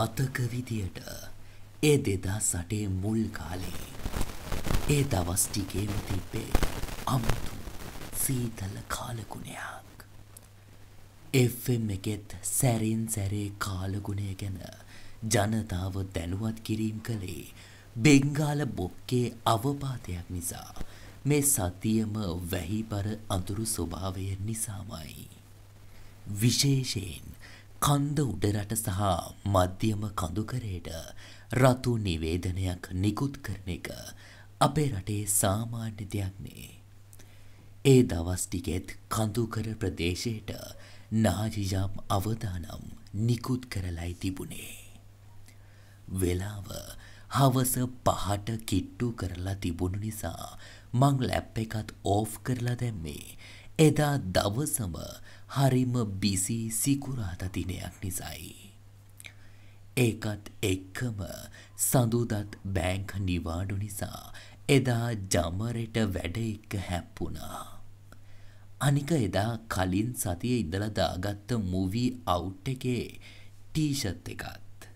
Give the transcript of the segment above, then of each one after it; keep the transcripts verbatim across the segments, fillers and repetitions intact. මතක විදියට ඒ දෙදාස් අටේ මුල් කාලේ ඒ දවස් ටිකේම තිබ්බේ අමුතු සීතල කාලගුණයක්. එෆ් එම් එකෙත් සැරින් සැරේ කාලගුණය ගැන ජනතාව දැනුවත් කිරීම කළේ බෙන්ගාල බොක්කේ අවපාතයක් නිසා මේ සතියම වැහිපර අඳුරු ස්වභාවය නිසාමයි. විශේෂයෙන් කන්ද උඩරට සහ මධ්‍යම කඳුකරයට රතු නිවේදනයක් නිකුත් කරන එක අපේ රටේ සාමාන්‍ය දෙයක් නේ. ඒ දවස් ටිකෙත් කඳුකර ප්‍රදේශයට නාජියම් අවදානම් නිකුත් කරලයි තිබුණේ. වෙලාව හවස පහට කිට්ටු කරලා තිබුණු නිසා මං ලැප් එකත් ඕෆ් කරලා දැම්මේ එදා දවසම හරිම බිසි සිකුරාදා දිනයක් නිසායි. ඒකත් එක්කම සඳුදත් බැංක නිවාඩු නිසා එදා ජමරෙට වැඩ එක්ක හැප්පුණා. අනික එදා කලින් සතියේ ඉඳලා දාගත්ත මූවි අවුට් එකේ ටී-ෂර්ට් එකත්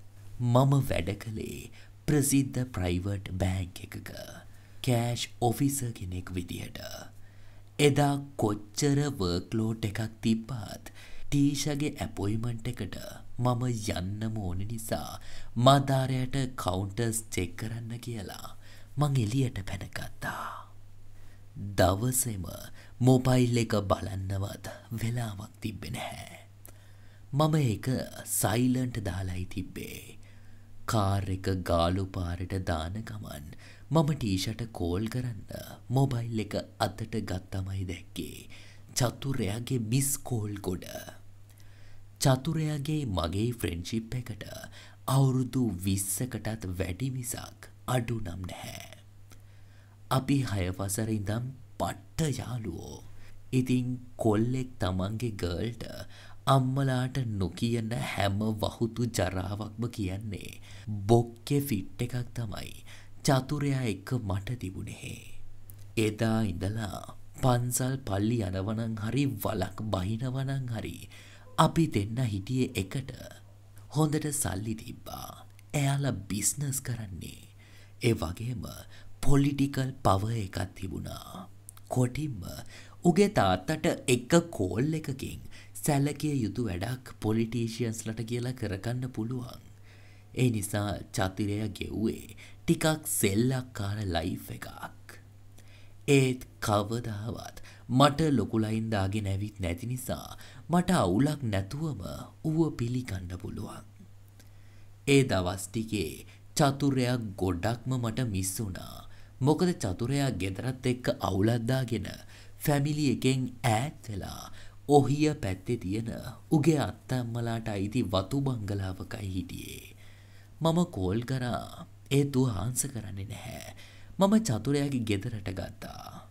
මම වැඩ කළේ ප්‍රසිද්ධ ප්‍රයිවට් බැංක් එකක කෑෂ් ඔෆිසර් කෙනෙක් විදියට. එදා කොච්චර වර්ක්ලෝඩ් එකක් තිබ්බත් ටීෂගේ ඇපොයින්ට්මන්ට් එකට මම යන්නම ඕන නිසා මාධාරයට කවුන්ටර්ස් චෙක් කරන්න කියලා මං එළියට පැනගත්තා. දවසේම මොබයිල් එක බලන්නවත් වෙලාවක් තිබ්බේ නැහැ. මම ඒක සයිලන්ට් දාලායි තිබ්බේ. කාර් එක ගාලු පාරට දාන ගමන් මම ටීෂර්ට් කෝල් කරන්න මොබයිල් එක අතට ගත්තමයි දැක්කේ චතුරයාගේ මිස් කෝල් ගොඩ. චතුරයාගේ මගේ ෆ්‍රෙන්ඩ්ෂිප් එකට අවුරුදු විස්සකටත් වැඩි මිසක් අඩු නම් නැහැ. අපි හය වසරේ ඉඳන් පට්ට යාළුවෝ. ඉතින් කොල්ලෙක් තමන්ගේ ගර්ල්ට අම්මලාට නොකියන හැම වහුතු ජරාවක්ම කියන්නේ බොක්කේ ෆිට් එකක් තමයි චතුරයා එක්ක මට තිබුණේ. එදා ඉඳලා පන්සල් පල්ලි යනවනම් හරි වලක් බහිනවනම් හරි අපි දෙන්න හිටියේ එකට. හොඳට සල්ලි තිබ්බා. එයාලා බිස්නස් කරන්නේ. ඒ වගේම පොලිටිකල් පවර් එකක් තිබුණා. කොටිම උගේ තාත්තට එක කෝල් එකකින් සැලකිය යුතු වැඩක් පොලිටිෂියන්ස්ලට කියලා කරගන්න පුළුවන්. ඒ නිසා චතුරයා ගෙව්වේ ටිකක් සෙල්ලක්කාර ලයිෆ් එකක්. ඒත් කවදාවත් මට ලොකුලයින් දාගෙන ඇවිත් නැති නිසා මට අවුලක් නැතුවම ඌව පිළිගන්න පුළුවන්. ඒ දවස් ටිකේ චතුරයා ගොඩක්ම මට මිස් වුණා. මොකද චතුරයා ගෙදරත් එක්ක අවුලක් දාගෙන ෆැමිලි එකෙන් ඈත් වෙලා ඔහිය පැත්තේ තියෙන උගේ අත්තම්මලාට අයිති වතු බංගලාවකයි හිටියේ. මම කෝල් කරා. ඒත් ඌ ආන්සර් කරන්නේ නැහැ. මම චතුරයාගේ ගෙදරට ගත්තා.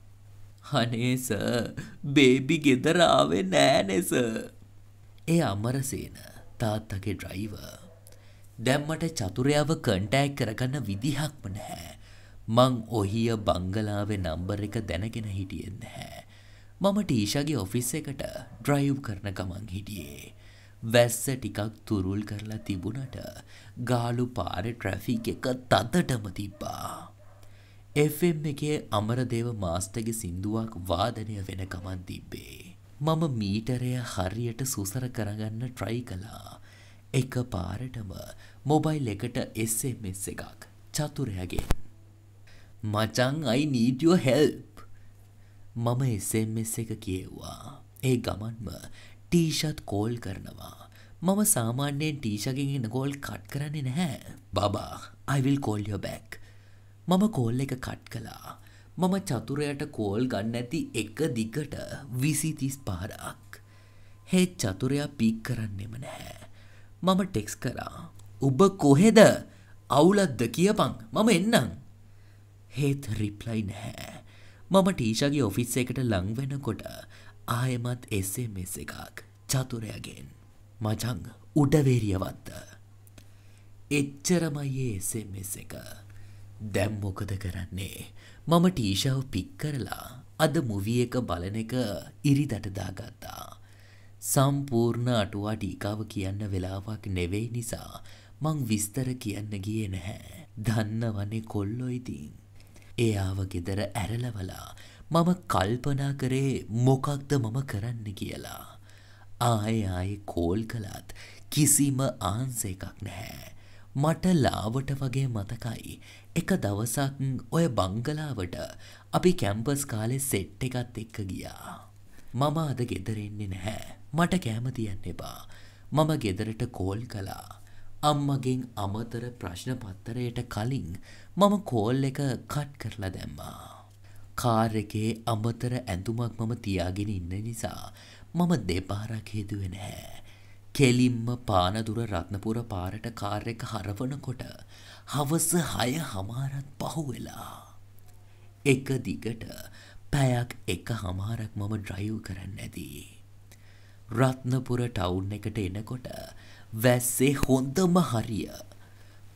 අනේ සර්, බේබි ගෙදර ආවේ නෑනේ සර්. ඒ අමරසේන තාත්තගේ ඩ්‍රයිවර්. දැන් මට චතුරයාව කන්ටැක්ට් කරගන්න විදිහක්ම නැහැ. මං ඔහිය බංගලාවේ නම්බර් එක දැනගෙන හිටියේ නැහැ. මම ටීෂාගේ ඔෆිස් එකට ඩ්‍රයිව් කරන ගමන් හිටියේ. වැස්ස ටිකක් තුරුල් කරලා තිබුණට ගාලු පාරේ ට්‍රැෆික් එක තදටම තිබ්බා. එෆ් එම් එකේ අමරදේව මාස්ටර්ගේ සින්දුවක් වාදනය වෙන ගමන් තිබ්බේ. මම මීටරය හරියට සුසර කරගන්න try කළා. එක පාරටම මොබයිල් එකට එස් එම් එස් එකක් චතුරයාගෙන්. මචං I need your help. මම එස් එම් එස් එක කියෙව්වා. ඒ ගමන්ම ටීෂර්ට් කෝල් කරනවා. මම සාමාන්‍යයෙන් ටීෂගෙන් එන කෝල් කට් කරන්නේ නැහැ. බබා, I will call you back. මම කෝල් එක කට් කළා. මම චතුරයාට කෝල් ගන්න ඇති එක දිගට විසි තිස් පාරක්. හේ චතුරයා පික් කරන්නේම නැහැ. මම ටෙක්ස් කරා. "ඔබ කොහෙද? අවුලක්ද කියපන්. මම එන්නම්." හේත් රිප්ලයි නැහැ. මම ටීෂගේ ඔෆිස් එකට ලං වෙනකොට ආයෙමත් එස් එම් එස් එකක් චතුරයාගෙන්. මචං උඩවේරිය වත්ත. එච්චරමයි එස් එම් එස් එක. දැන් මොකද කරන්නේ? මම ටීෂාව පික් කරලා අද මූවි එක බලන එක ඉරිදට දාගත්තා. සම්පූර්ණ අටුවා ටීකාව කියන්න වෙලාවක් නෙවෙයි නිසා මං විස්තර කියන්න ගියේ නැහැ. දන්නවනේ කොල්ලෝ ඉතින්. එයාව ගෙදර ඇරලවලා මම කල්පනා කරේ මොකක්ද මම කරන්න කියලා. ආයේ ආයේ කෝල් කළත් කිසිම ආන්සර් එකක් නැහැ. මට ලාවට වගේ මතකයි එක දවසක් ඔය බංගලාවට අපි කැම්පස් කාලේ සෙට් එකත් එක්ක ගියා. මම අද ගෙදර එන්නේ නැහැ. මට කැම තියන්න එපා. මම ගෙදරට කෝල් කළා. අම්මගෙන් අමතර ප්‍රශ්න පත්‍රයට කලින් මම කෝල් එක කට් කරලා දැම්මා. කාර් එකේ අමතර ඇඳුමක් මම තියාගෙන ඉන්න නිසා මම දෙපාරක් හේදුවේ නැහැ. කෙලින්ම පානදුර රත්නපුර පාරට කාර් එක හරවනකොට හවස හයමාරත් පහුවෙලා. එක දිගට පැයක් එකමාරක් මම ඩ්‍රයිව් කරන්න ඇදී. රත්නපුර ටවුන් එකට එනකොට වැස්සේ හොඳම හරිය.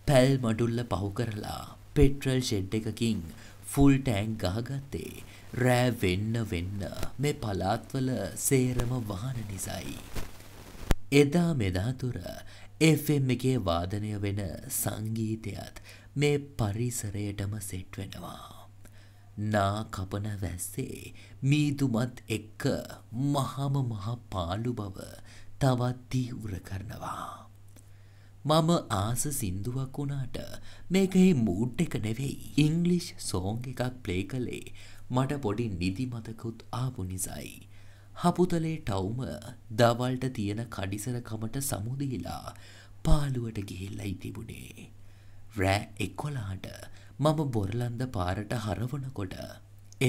පැල් මඩුල්ල පහු කරලා පෙට්‍රල් ෂෙඩ් එකකින් ෆුල් ටැංක් ගහගත්තේ රෑ වෙන්න වෙන්න මේ පලාත්වල සේරම වහන නිසායි. එදා මෙදා තුර එෆ් එම් එකේ වාදනය වෙන සංගීතයත් මේ පරිසරයටම සෙට් වෙනවා. නා කපන වැස්සේ මීදුමත් එක්ක මහම මහ පාළු බව තවත් තීව්‍ර කරනවා. මම ආස සින්දුවක් වුණාට මේකේ මූඩ් එක නෙවෙයි. ඉංග්ලිෂ් සෝං එකක් ප්ලේ කළේ මට පොඩි නිදි මතකුත් ආපු නිසායි. හපුතලේ ටවුම දවල්ට තියෙන කඩිසරකමට සමුදීලා පාළුවට ගිහිල්ලයි තිබුණේ. රෑ එකොලාට මම බොරලන්ද පාරට හරවනකොට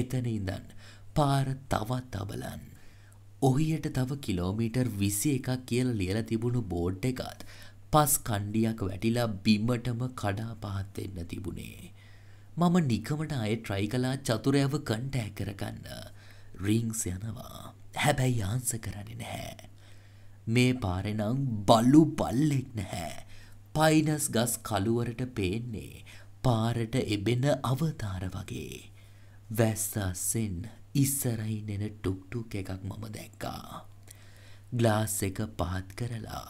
එතන ඉඳන් පාර තවත් අබලන්. ඔහියට තව කිලෝමීටර් විසි එකක් කියලා ලියලා තිබුණු බෝඩ් එකත් පස් කණ්ඩියක් වැටිලා බිමටම කඩා පහත් වෙන්න තිබුණේ. මම නිකමට ආයේ try කළා චතුරයව කන්ටැක්ට් කරගන්න. රින්ග්ස් යනවා. හැබැයි ආන්ස කරන්නේ නැහැ. මේ පාරේ නම් බලු බල්ලෙක් නැහැ. පයිනස් ගස් කළුවරට පේන්නේ පාරට එබෙන අවතාර වගේ. වැස්සෙන් ඉස්සරහින් එන ටුක් ටුක් එකක් මම දැක්කා. ග්ලාස් එක පහත් කරලා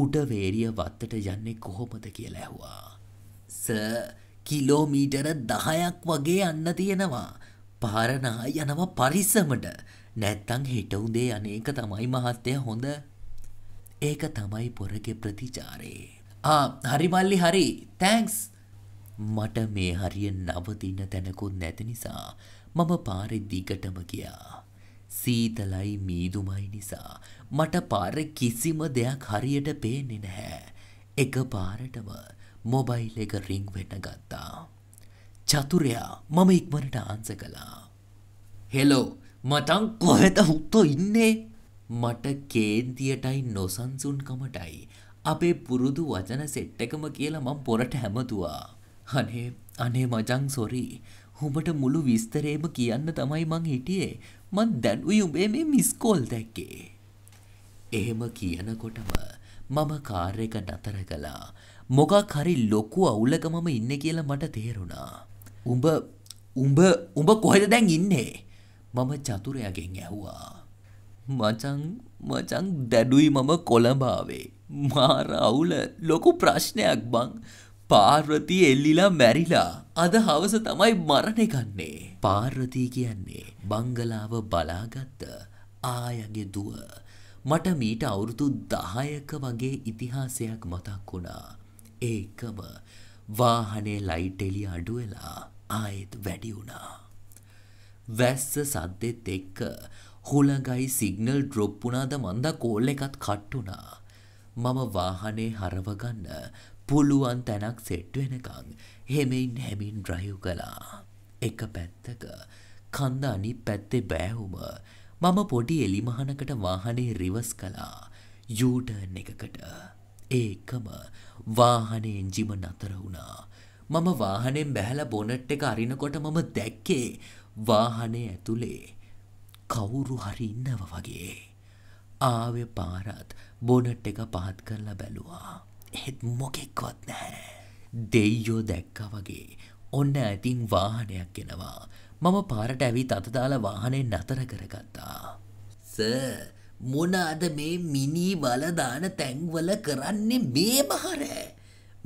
උඩ වේරිය වත්තට යන්නේ කොහොමද කියලා ඇහුවා. "සර්, කිලෝමීටර දහයක් වගේ යන්න තියෙනවා. පාර නා යනවා පරිස්සමට." නැත්තං හෙට උදේ අනේක තමයි මහත්තය හොඳ. ඒක තමයි පොරගේ ප්‍රතිචාරේ. ආ හරි මල්ලි හරි තැන්ක්ස්. මට මේ හරිය නවතින තැනකුත් නැති නිසා මම පාරේ දිගටම ගියා. සීතලයි මීදුමයි නිසා මට පාරේ කිසිම දෙයක් හරියට පේන්නේ නැහැ. එක පාරටම මොබයිල් එක රින් වෙන්න ගත්තා. චතුරයා මම ඉක්මනට ආන්සර් කළා. "හෙලෝ, මටං කොහෙද හුත්තෝ ඉන්නේ?" මට කේන්තියටයි නොසන්සුන්කමටයි අපේ පුරුදු වචන සෙට් එකම කියලා මම පොරට හැමතුවා. "අනේ අනේ මචං සොරි. උඹට මුළු විස්තරේම කියන්න තමයි මං හිටියේ. මං දැනුයි උඹේ මේ මිස් කෝල් දැක්කේ." එහෙම කියනකොටම මම කාර් එක නතර කළා. මොකක් හරි ලොකු අවුලක මම ඉන්නේ කියලා මට තේරුණා. "උඹ උඹ උඹ කොහෙද දැන් ඉන්නේ?" මම චතුරයාගෙන් ඇහුවා. "මචං මචං දැඩුයි මම කොළඹ ආවේ. මාර අවුල ලොකු ප්‍රශ්නයක් බං. පාර්වති එල්ලිලා මැරිලා. අද හවස තමයි මරණේ ගන්නේ." පාර්වති කියන්නේ බංගලාව බලාගත්ත ආයගේ දුව. මට මීට අවුරුදු දහයක වගේ ඉතිහාසයක් මතක් වුණා. ඒකම වාහනේ ලයිට් එළිය අඩු වෙලා ආයෙත් වැඩි වුණා. වැස්ස සද්දෙත් එක්ක හුළඟයි සිග්නල් ඩ්‍රොප් වුණාද මන්දා කෝල් එකත් කට් වුණා. මම වාහනේ හරවගන්න පුළුවන් තැනක් සෙට් වෙනකන් හැමෙන් හැමින් ඩ්‍රයිව් කළා. එක පැත්තක කන්ද අනිත් පැත්තේ බෑහුම මම පොඩි එලිමහනකට වාහනේ රිවර්ස් කළා. යූ ටර්න් එකකට. ඒකම වාහනේ එන්ජිම නතර වුණා. මම වාහනෙන් බැහැලා බොනට් එක අරිනකොට මම දැක්කේ වාහනේ ඇතුලේ කවුරු හරි ඉන්නව වගේ. ආවේ පාරත් බොනට් එක පහත් කරලා බැලුවා. එහෙත් මොකෙක්වත් නැහැ. දෙයියෝ දැක්කා වගේ ඔන්න ඇතින් වාහනයක් එනවා. මම පාරට ඇවිත් අත දාලා වාහනේ නතර කරගත්තා. "සර්, මොනාද මේ මිනි වල දාන තැන්වල කරන්නේ මේ මහරෑ?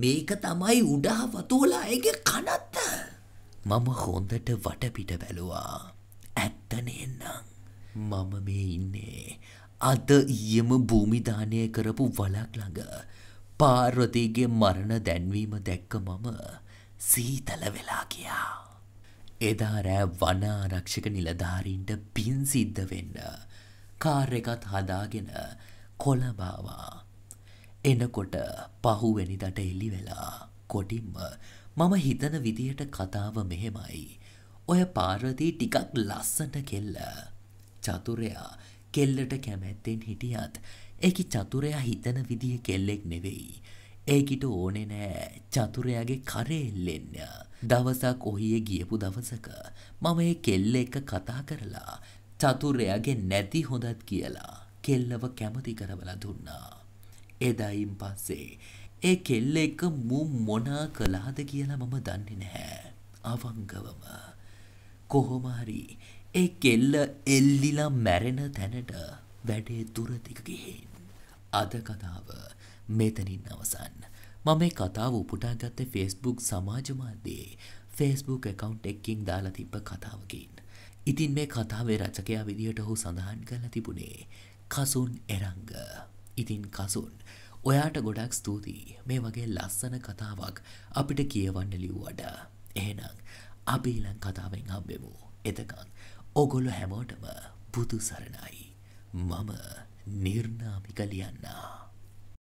මේක තමයි උඩහ වතුලායේගේ කනත්ත. මම හොඳට වටපිට බැලුවා. ඇත්ත නේනම්. මම මේ ඉන්නේ අද ඊයේම භූමි දානය කරපු වලක් ළඟ. පාර්වතීගේ මරණ දැන්වීම දැක්ක මම සීතල වෙලා ගියා. එදා රෑ වන ආරක්ෂක නිලධාරීන්ට පින් සිද්ධ වෙන්න කාර් එකත් හදාගෙන කොළඹ ආවා. එනකොට පහුවෙනිදට එළි වෙලා කොටින්ම මම හිතන විදියට කතාව මෙහෙමයි. ඔය පාර්වතී ටිකක් ලස්සන කෙල්ල. චතුරයා කෙල්ලට කැමැත්තෙන් හිටියත් ඒකි චතුරයා හිතන විදිය කෙල්ලෙක් නෙවෙයි. ඒකිට ඕනේ නෑ චතුරයාගේ කරේ එල්ලෙන්න. දවසක් ඔහියේ ගියපු දවසක මම ඒ කෙල්ල එක්ක කතා කරලා චතුරයාගේ නැති හොඳත් කියලා කෙල්ලව කැමති කරවලා දුන්නා. එදායින් පස්සේ ඒ කෙල්ල එක මු මොනා කළාද කියලා මම දන්නේ නැහැ. අවංගවම කොහොම හරි ඒ කෙල්ල එල්ලිලා මැරෙන තැනට වැඩේ දුරදිග ගිහින්. අද කතාව මෙතනින් අවසන්. මම මේ කතාව උපුටා ගත්තේ Facebook සමාජ මාධ්‍යයේ Facebook account එකකින් දාලා තිබ්බ කතාවකින්. ඉතින් මේ කතාවේ රචකයා විදියට ඔහු සඳහන් කරලා තිබුණේ කසුන් එරංග. ඉතින් කසුන් ඔයාට ගොඩක් ස්තුතියි මේ වගේ ලස්සන කතාවක් අපිට කියවන්න ලිව්වට. එහෙනම් අපි ඊළඟ කතාවෙන් හම්බෙමු. එතකන් ඔගොල්ලෝ හැමෝටම බුදු සරණයි. මම නිර්නාමික ලියන්නා.